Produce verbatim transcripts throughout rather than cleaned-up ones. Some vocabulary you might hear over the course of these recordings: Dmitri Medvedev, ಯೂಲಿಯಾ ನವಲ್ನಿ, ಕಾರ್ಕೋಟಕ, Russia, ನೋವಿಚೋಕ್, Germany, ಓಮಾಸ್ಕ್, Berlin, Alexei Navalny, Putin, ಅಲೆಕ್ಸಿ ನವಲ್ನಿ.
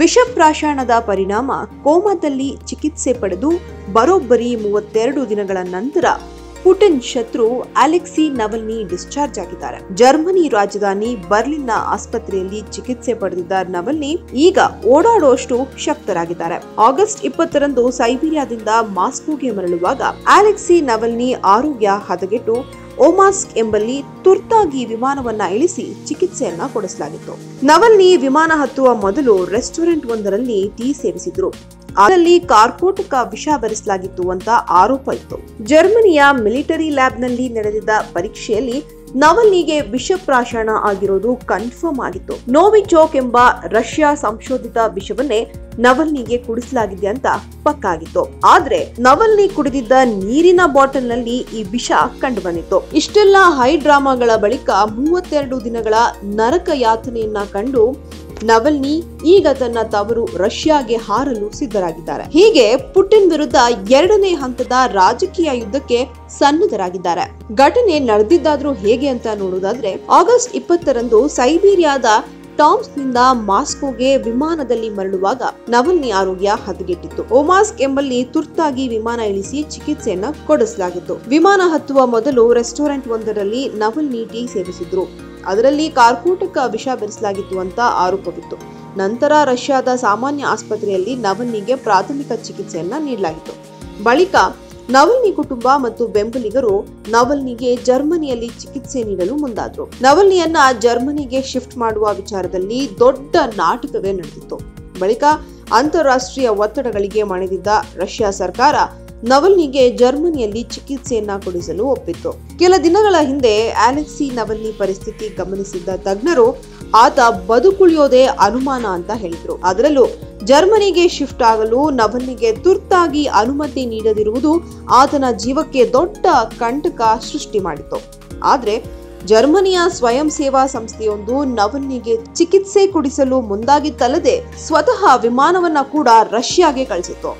ವಿಷಪ್ರಾಶಾಣದ ಪರಿಣಾಮ ಕೋಮಾದಲ್ಲಿ ಚಿಕಿತ್ಸೆ ಪಡೆದು ಬರೋಬ್ಬರಿ ಮೂವತ್ತೆರಡು ದಿನಗಳ ನಂತರ ಪುಟಿನ್ ಶತ್ರು ಅಲೆಕ್ಸಿ ನವಲ್ನಿ ಡಿಸ್ಚಾರ್ಜ್ ಆಗಿದ್ದಾರೆ. ಜರ್ಮನಿ ರಾಜಧಾನಿ ಬರ್ಲಿನ್ನ ಆಸ್ಪತ್ರೆಯಲ್ಲಿ ಚಿಕಿತ್ಸೆ ಪಡೆದಿದ್ದ ನವಲ್ನಿ ಈಗ ಓಡಾಡುವಷ್ಟು ಶಕ್ತರಾಗಿದ್ದಾರೆ. ಆಗಸ್ಟ್ ಇಪ್ಪತ್ತರಂದು ಸೈಬೀರಿಯಾದಿಂದ ಮಾಸ್ಕೋಗೆ ಮರಳುವಾಗ ಅಲೆಕ್ಸಿ ನವಲ್ನಿ ಆರೋಗ್ಯ ಹದಗೆಟ್ಟು ಓಮಾಸ್ಕ್ ಎಂಬಲ್ಲಿ ತುರ್ತಾಗಿ ವಿಮಾನವನ್ನ ಇಳಿಸಿ ಚಿಕಿತ್ಸೆಯನ್ನ ಕೊಡಿಸಲಾಗಿತ್ತು. ನವಲ್ನಿ ವಿಮಾನ ಹತ್ತುವ ಮೊದಲು ರೆಸ್ಟೋರೆಂಟ್ ಒಂದರಲ್ಲಿ ಟೀ ಸೇವಿಸಿದ್ರು. ಅದರಲ್ಲಿ ಕಾರ್ಕೋಟಕ ವಿಷ ಬೆರೆಸಲಾಗಿತ್ತು ಅಂತ ಆರೋಪ ಇತ್ತು. ಜರ್ಮನಿಯ ಮಿಲಿಟರಿ ಲ್ಯಾಬ್ನಲ್ಲಿ ನಡೆದಿದ್ದ ಪರೀಕ್ಷೆಯಲ್ಲಿ ನವಲ್ನಿಗೆ ವಿಷಪ್ರಾಶಾಣ ಆಗಿರೋದು ಕನ್ಫರ್ಮ್ ಆಗಿತ್ತು. ನೋವಿಚೋಕ್ ಎಂಬ ರಷ್ಯಾ ಸಂಶೋಧಿತ ವಿಷವನ್ನೇ ನವಲ್ನಿಗೆ ಕುಡಿಸಲಾಗಿದೆ ಅಂತ ಪಕ್ಕಾಗಿತ್ತು. ಆದ್ರೆ ನವಲ್ನಿ ಕುಡಿದಿದ್ದ ನೀರಿನ ಬಾಟಲ್ ನಲ್ಲಿ ಈ ವಿಷ ಕಂಡು ಬಂದಿತ್ತು. ಇಷ್ಟೆಲ್ಲ ಹೈ ಡ್ರಾಮಾಗಳ ಬಳಿಕ ಮೂವತ್ತೆರಡು ದಿನಗಳ ನರಕ ಯಾತನೆಯನ್ನ ಕಂಡು ನವಲ್ನಿ ಈಗ ತನ್ನ ತವರು ರಷ್ಯಾಗೆ ಹಾರಲು ಸಿದ್ಧರಾಗಿದ್ದಾರೆ. ಹೀಗೆ ಪುಟಿನ್ ವಿರುದ್ಧ ಎರಡನೇ ಹಂತದ ರಾಜಕೀಯ ಯುದ್ಧಕ್ಕೆ ಸನ್ನದ್ಧರಾಗಿದ್ದಾರೆ. ಘಟನೆ ನಡೆದಿದ್ದಾದ್ರೂ ಹೇಗೆ ಅಂತ ನೋಡೋದಾದ್ರೆ, ಆಗಸ್ಟ್ ಇಪ್ಪತ್ತರಂದು ಸೈಬೀರಿಯಾದ ಟಾಮ್ಸ್ನಿಂದ ಮಾಸ್ಕೋಗೆ ವಿಮಾನದಲ್ಲಿ ಮರಳುವಾಗ ನವಲ್ನಿ ಆರೋಗ್ಯ ಹದಗೆಟ್ಟಿತ್ತು. ಓಮಾಸ್ಕ್ ಎಂಬಲ್ಲಿ ತುರ್ತಾಗಿ ವಿಮಾನ ಇಳಿಸಿ ಚಿಕಿತ್ಸೆಯನ್ನ ಕೊಡಿಸಲಾಗಿತ್ತು. ವಿಮಾನ ಹತ್ತುವ ಮೊದಲು ರೆಸ್ಟೋರೆಂಟ್ ಒಂದರಲ್ಲಿ ನವಲ್ನಿ ಟೀ ಸೇವಿಸಿದ್ರು. ಅದರಲ್ಲಿ ಕಾರ್ಕೋಟಕ ವಿಷ ಬೆರೆಸಲಾಗಿತ್ತು ಅಂತ ಆರೋಪವಿತ್ತು. ನಂತರ ರಷ್ಯಾದ ಸಾಮಾನ್ಯ ಆಸ್ಪತ್ರೆಯಲ್ಲಿ ನವಲ್ನಿಗೆ ಪ್ರಾಥಮಿಕ ಚಿಕಿತ್ಸೆಯನ್ನ ನೀಡಲಾಗಿತ್ತು. ಬಳಿಕ ನವಲ್ನಿ ಕುಟುಂಬ ಮತ್ತು ಬೆಂಬಲಿಗರು ನವಲ್ನಿಗೆ ಜರ್ಮನಿಯಲ್ಲಿ ಚಿಕಿತ್ಸೆ ನೀಡಲು ಮುಂದಾದ್ರು. ನವಲ್ನಿಯನ್ನ ಜರ್ಮನಿಗೆ ಶಿಫ್ಟ್ ಮಾಡುವ ವಿಚಾರದಲ್ಲಿ ದೊಡ್ಡ ನಾಟಕವೇ ನಡೆದಿತ್ತು. ಬಳಿಕ ಅಂತಾರಾಷ್ಟ್ರೀಯ ಒತ್ತಡಗಳಿಗೆ ಮಣಿದಿದ್ದ ರಷ್ಯಾ ಸರ್ಕಾರ ನವಲ್ನಿಗೆ ಜರ್ಮನಿಯಲ್ಲಿ ಚಿಕಿತ್ಸೆಯನ್ನ ಕೊಡಿಸಲು ಒಪ್ಪಿತ್ತು. ಕೆಲ ದಿನಗಳ ಹಿಂದೆ ಅಲೆಕ್ಸಿ ನವಲ್ನಿ ಪರಿಸ್ಥಿತಿ ಗಮನಿಸಿದ್ದ ತಜ್ಞರು ಆತ ಬದುಕುಳಿಯೋದೇ ಅನುಮಾನ ಅಂತ ಹೇಳಿದ್ರು. ಅದರಲ್ಲೂ ಜರ್ಮನಿಗೆ ಶಿಫ್ಟ್ ಆಗಲು ನವಲ್ನಿಗೆ ತುರ್ತಾಗಿ ಅನುಮತಿ ನೀಡದಿರುವುದು ಆತನ ಜೀವಕ್ಕೆ ದೊಡ್ಡ ಕಂಟಕ ಸೃಷ್ಟಿ ಮಾಡಿತ್ತು. ಆದ್ರೆ ಜರ್ಮನಿಯ ಸ್ವಯಂ ಸೇವಾ ಸಂಸ್ಥೆಯೊಂದು ನವಲ್ನಿಗೆ ಚಿಕಿತ್ಸೆ ಕೊಡಿಸಲು ಮುಂದಾಗಿತ್ತಲ್ಲದೆ ಸ್ವತಃ ವಿಮಾನವನ್ನ ಕೂಡ ರಷ್ಯಾಗೆ ಕಳಿಸಿತ್ತು.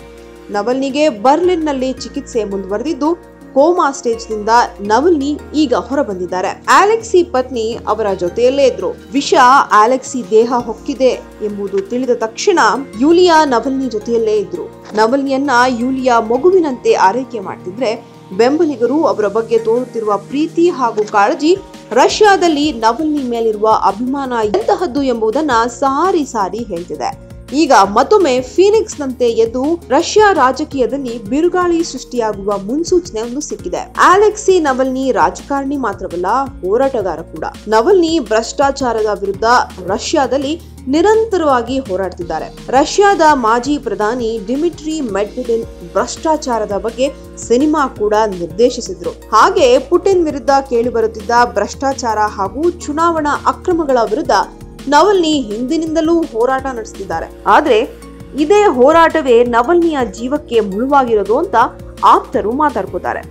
ನವಲ್ನಿಗೆ ಬರ್ಲಿನ್ನಲ್ಲಿ ಚಿಕಿತ್ಸೆ ಮುಂದುವರೆದಿದ್ದು ಕೋಮಾ ಸ್ಟೇಜ್ನಿಂದ ನವಲ್ನಿ ಈಗ ಹೊರಬಂದಿದ್ದಾರೆ. ಅಲೆಕ್ಸಿ ಪತ್ನಿ ಅವರ ಜೊತೆಯಲ್ಲೇ ಇದ್ರು. ವಿಷ ಅಲೆಕ್ಸಿ ದೇಹ ಹೊಕ್ಕಿದೆ ಎಂಬುದು ತಿಳಿದ ತಕ್ಷಣ ಯೂಲಿಯಾ ನವಲ್ನಿ ಜೊತೆಯಲ್ಲೇ ಇದ್ರು. ನವಲ್ನಿಯನ್ನ ಯೂಲಿಯಾ ಮಗುವಿನಂತೆ ಆರೈಕೆ ಮಾಡ್ತಿದ್ರೆ, ಬೆಂಬಲಿಗರು ಅವರ ಬಗ್ಗೆ ತೋರುತ್ತಿರುವ ಪ್ರೀತಿ ಹಾಗೂ ಕಾಳಜಿ, ರಷ್ಯಾದಲ್ಲಿ ನವಲ್ನಿ ಮೇಲಿರುವ ಅಭಿಮಾನ ಎಂತಹದ್ದು ಎಂಬುದನ್ನ ಸಾರಿ ಸಾರಿ ಹೇಳ್ತಿದೆ. ಈಗ ಮತ್ತೊಮ್ಮೆ ಫೀನಿಕ್ಸ್ ನಂತೆ ಎದ್ದು ರಷ್ಯಾ ರಾಜಕೀಯದಲ್ಲಿ ಬಿರುಗಾಳಿ ಸೃಷ್ಟಿಯಾಗುವ ಮುನ್ಸೂಚನೆ ಒಂದು ಸಿಕ್ಕಿದೆ. ಅಲೆಕ್ಸಿ ನವಲ್ನಿ ರಾಜಕಾರಣಿ ಮಾತ್ರವಲ್ಲ, ಹೋರಾಟಗಾರ ಕೂಡ. ನವಲ್ನಿ ಭ್ರಷ್ಟಾಚಾರದ ವಿರುದ್ಧ ರಷ್ಯಾದಲ್ಲಿ ನಿರಂತರವಾಗಿ ಹೋರಾಡ್ತಿದ್ದಾರೆ. ರಷ್ಯಾದ ಮಾಜಿ ಪ್ರಧಾನಿ ಡಿಮಿಟ್ರಿ ಮೆಡ್ವೆಡೆವ್ ಭ್ರಷ್ಟಾಚಾರದ ಬಗ್ಗೆ ಸಿನಿಮಾ ಕೂಡ ನಿರ್ದೇಶಿಸಿದ್ರು. ಹಾಗೆ ಪುಟಿನ್ ವಿರುದ್ಧ ಕೇಳಿಬರುತ್ತಿದ್ದ ಭ್ರಷ್ಟಾಚಾರ ಹಾಗೂ ಚುನಾವಣಾ ಅಕ್ರಮಗಳ ವಿರುದ್ಧ ನವಲ್ನಿ ಹಿಂದಿನಿಂದಲೂ ಹೋರಾಟ ನಡೆಸುತ್ತಿದ್ದಾರೆ. ಆದ್ರೆ ಇದೇ ಹೋರಾಟವೇ ನವಲ್ನಿಯ ಜೀವಕ್ಕೆ ಮುಳುವಾಗಿರೋದು ಅಂತ ಆಪ್ತರು ಮಾತಾಡ್ಕೋತಾರೆ.